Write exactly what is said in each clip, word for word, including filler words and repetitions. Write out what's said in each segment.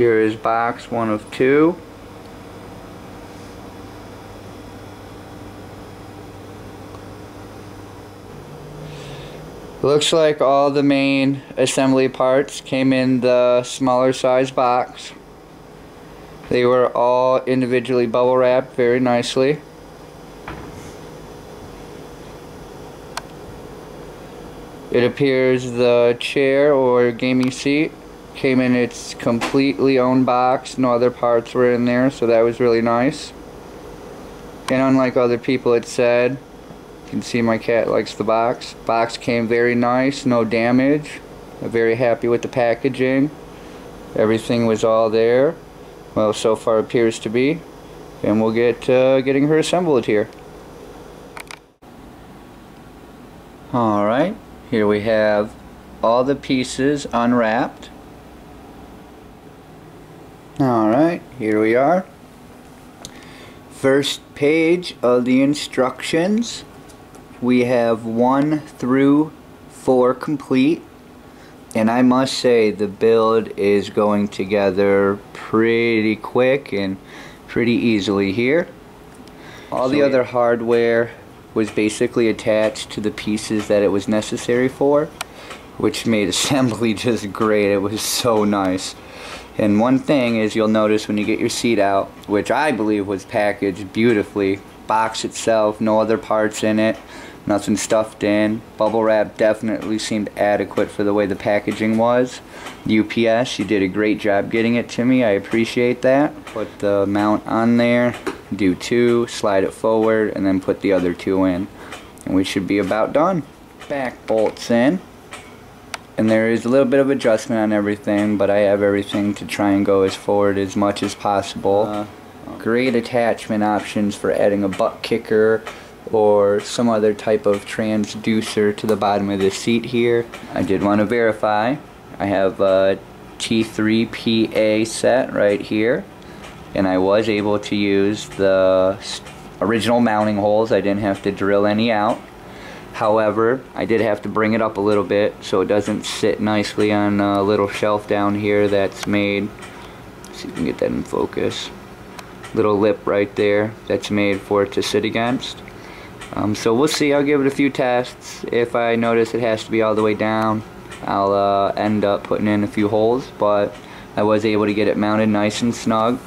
Here is box one of two. Looks like all the main assembly parts came in the smaller size box. They were all individually bubble wrapped very nicely. It appears the chair or gaming seat came in its completely own box. No other parts were in there, so that was really nice. And unlike other people had said, you can see my cat likes the box. Box came very nice, no damage. I'm very happy with the packaging. Everything was all there. Well, so far appears to be. And we'll get uh, getting her assembled here. Alright, here we have all the pieces unwrapped. Alright, here we are. First page of the instructions. We have one through four complete, and I must say the build is going together pretty quick and pretty easily here. All the other hardware was basically attached to the pieces that it was necessary for, which made assembly just great. It was so nice. And one thing is, you'll notice when you get your seat out, which I believe was packaged beautifully, box itself, no other parts in it, nothing stuffed in. Bubble wrap definitely seemed adequate for the way the packaging was. U P S, you did a great job getting it to me. I appreciate that. Put the mount on there, do two, slide it forward, and then put the other two in. And we should be about done. Back bolts in. And there is a little bit of adjustment on everything, but I have everything to try and go as forward as much as possible. Uh, great attachment options for adding a butt kicker or some other type of transducer to the bottom of the seat here. I did want to verify I have a T three P A set right here, and I was able to use the original mounting holes. I didn't have to drill any out. However, I did have to bring it up a little bit so it doesn't sit nicely on a little shelf down here that's made. Let's see if we can get that in focus. Little lip right there that's made for it to sit against. Um, so we'll see. I'll give it a few tests. If I notice it has to be all the way down, I'll uh, end up putting in a few holes, but I was able to get it mounted nice and snug.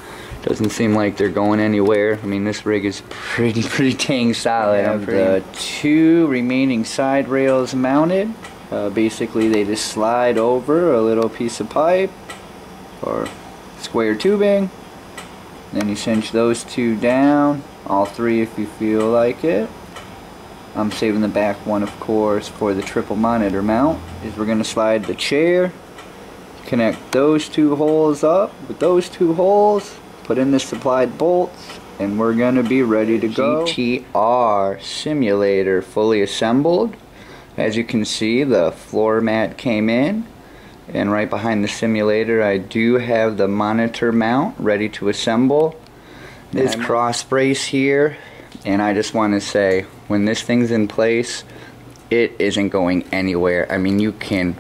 Doesn't seem like they're going anywhere. I mean, this rig is pretty pretty dang solid. I have the two remaining side rails mounted. Uh, basically they just slide over a little piece of pipe or square tubing. Then you cinch those two down, all three if you feel like it. I'm saving the back one, of course, for the triple monitor mount. Is we're going to slide the chair, connect those two holes up with those two holes, put in the supplied bolts, and we're going to be ready to go. G T R simulator fully assembled. As you can see, the floor mat came in. And right behind the simulator, I do have the monitor mount ready to assemble. This cross brace here, and I just want to say, when this thing's in place, it isn't going anywhere. I mean, you can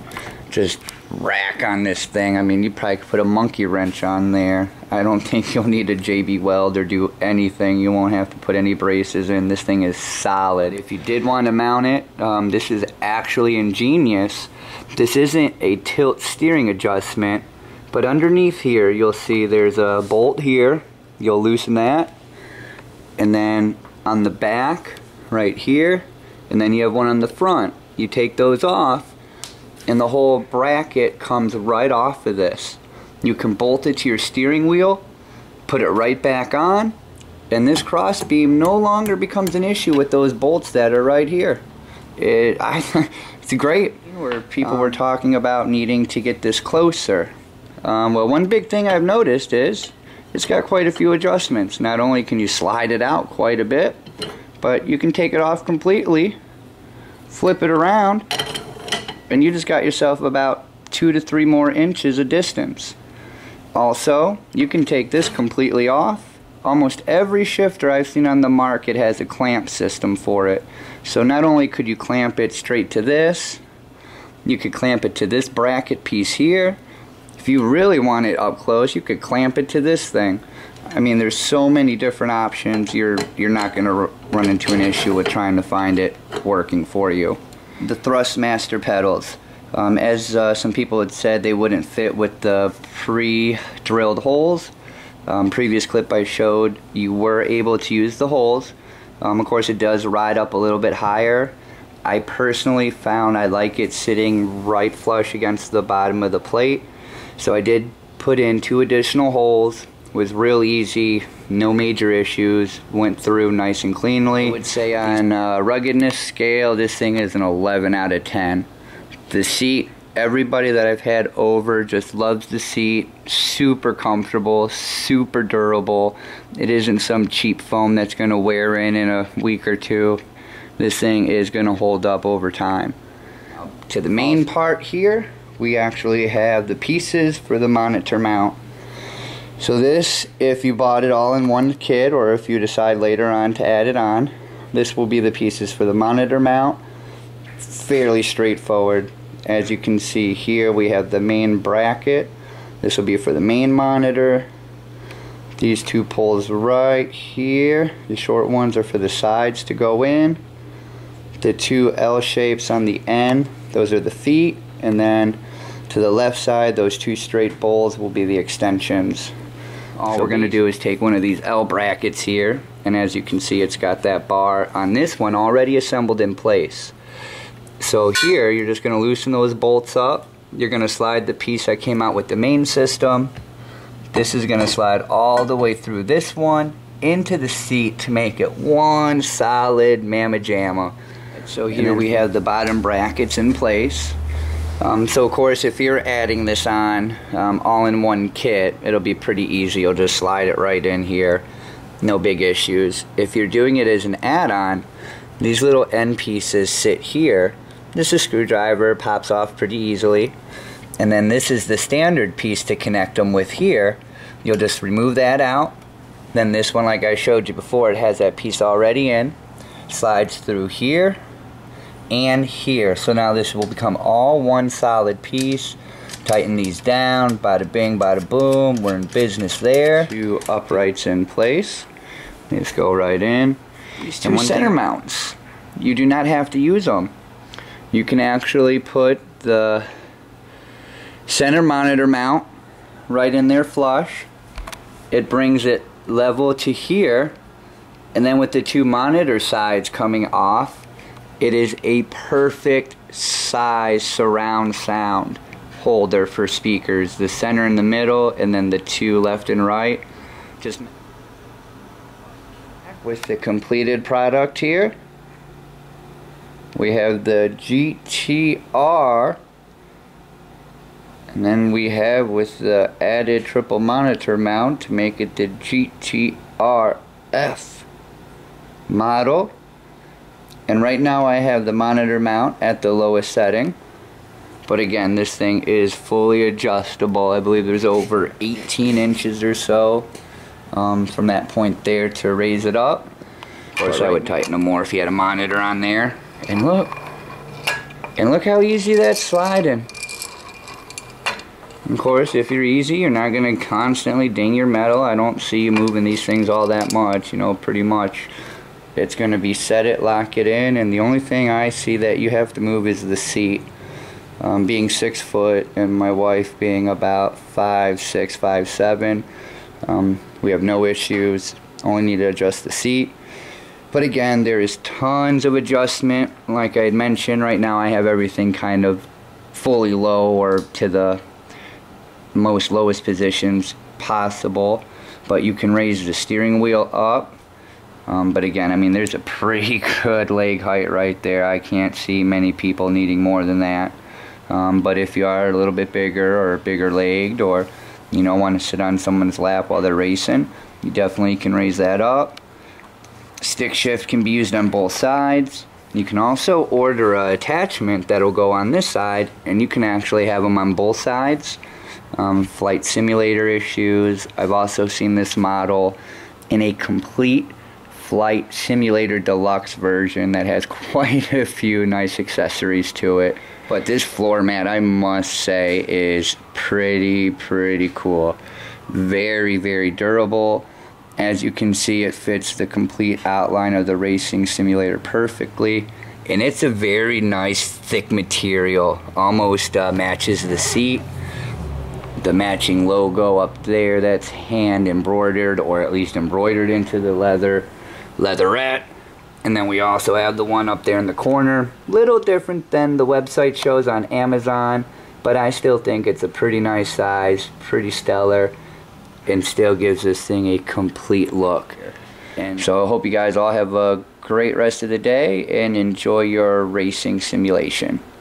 just rack on this thing. I mean, you probably could put a monkey wrench on there. I don't think you'll need a J B weld or do anything. You won't have to put any braces in. This thing is solid. If you did want to mount it, um, this is actually ingenious. This isn't a tilt steering adjustment, but underneath here you'll see there's a bolt here. You'll loosen that, and then on the back right here, and then you have one on the front. You take those off and the whole bracket comes right off of this. You can bolt it to your steering wheel, put it right back on, and this cross beam no longer becomes an issue with those bolts that are right here. It, I, it's great. Where people um, were talking about needing to get this closer. Um, well, one big thing I've noticed is it's got quite a few adjustments. Not only can you slide it out quite a bit, but you can take it off completely, flip it around, and you just got yourself about two to three more inches of distance. Also, you can take this completely off. Almost every shifter I've seen on the market has a clamp system for it. So not only could you clamp it straight to this, you could clamp it to this bracket piece here, If you really want it up close, you could clamp it to this thing. I mean, there's so many different options, you're you're not going to run into an issue with trying to find it working for you. The Thrustmaster pedals, um, as uh, some people had said, they wouldn't fit with the pre-drilled holes. Um, previous clip I showed, you were able to use the holes. Um, of course, it does ride up a little bit higher. I personally found I like it sitting right flush against the bottom of the plate, so I did put in two additional holes. Was real easy, no major issues, went through nice and cleanly. I would say on uh, ruggedness scale, this thing is an eleven out of ten. The seat, everybody that I've had over just loves the seat. Super comfortable, super durable. It isn't some cheap foam that's gonna wear in in a week or two. This thing is gonna hold up over time. To the main part here, we actually have the pieces for the monitor mount. So this, if you bought it all in one kit, or if you decide later on to add it on, this will be the pieces for the monitor mount. Fairly straightforward. As you can see here, we have the main bracket. This will be for the main monitor. These two poles right here, the short ones are for the sides to go in. The two L shapes on the end, those are the feet, and then to the left side, those two straight poles will be the extensions. All we're going to do is take one of these L brackets here, and as you can see, it's got that bar on this one already assembled in place. So here, you're just going to loosen those bolts up. You're going to slide the piece that came out with the main system. This is going to slide all the way through this one into the seat to make it one solid mamma jamma. So here we have the bottom brackets in place. Um, so of course, if you're adding this on um, all in one kit, it'll be pretty easy. You'll just slide it right in here, no big issues. If you're doing it as an add-on, these little end pieces sit here. This is a screwdriver, pops off pretty easily. And then this is the standard piece to connect them with here. You'll just remove that out. Then this one, like I showed you before, it has that piece already in. Slides through here and here. So now this will become all one solid piece. Tighten these down, bada bing, bada boom, we're in business there. Two uprights in place. They just go right in. These two center mounts, you do not have to use them. You can actually put the center monitor mount right in there flush. It brings it level to here, and then with the two monitor sides coming off, it is a perfect size surround sound holder for speakers. The center in the middle, and then the two left and right. Just with the completed product here, we have the G T R, and then we have with the added triple monitor mount to make it the G T R F model. And right now I have the monitor mount at the lowest setting, but again, this thing is fully adjustable. I believe there's over eighteen inches or so um, from that point there to raise it up. Of course, I would tighten them more if you had a monitor on there. And look, and look how easy that's sliding. Of course, if you're easy, you're not going to constantly ding your metal. I don't see you moving these things all that much, you know, pretty much. It's going to be set it, lock it in, and the only thing I see that you have to move is the seat. Um, being six foot and my wife being about five six, five seven, um, we have no issues. Only need to adjust the seat. But again, there is tons of adjustment. Like I had mentioned, right now I have everything kind of fully low or to the most lowest positions possible. But you can raise the steering wheel up. Um, but again, I mean, there's a pretty good leg height right there. I can't see many people needing more than that. Um, but if you are a little bit bigger or bigger legged, or you know, want to sit on someone's lap while they're racing, you definitely can raise that up. Stick shift can be used on both sides. You can also order an attachment that'll go on this side, and you can actually have them on both sides. Um, flight simulator issues. I've also seen this model in a complete Flight Simulator Deluxe version that has quite a few nice accessories to it. But this floor mat, I must say, is pretty, pretty cool. Very, very durable. As you can see, it fits the complete outline of the racing simulator perfectly. And it's a very nice thick material, almost uh, matches the seat. The matching logo up there, that's hand embroidered, or at least embroidered into the leather leatherette. And then we also have the one up there in the corner. Little different than the website shows on Amazon, but I still think it's a pretty nice size, pretty stellar, and still gives this thing a complete look. And so I hope you guys all have a great rest of the day and enjoy your racing simulation.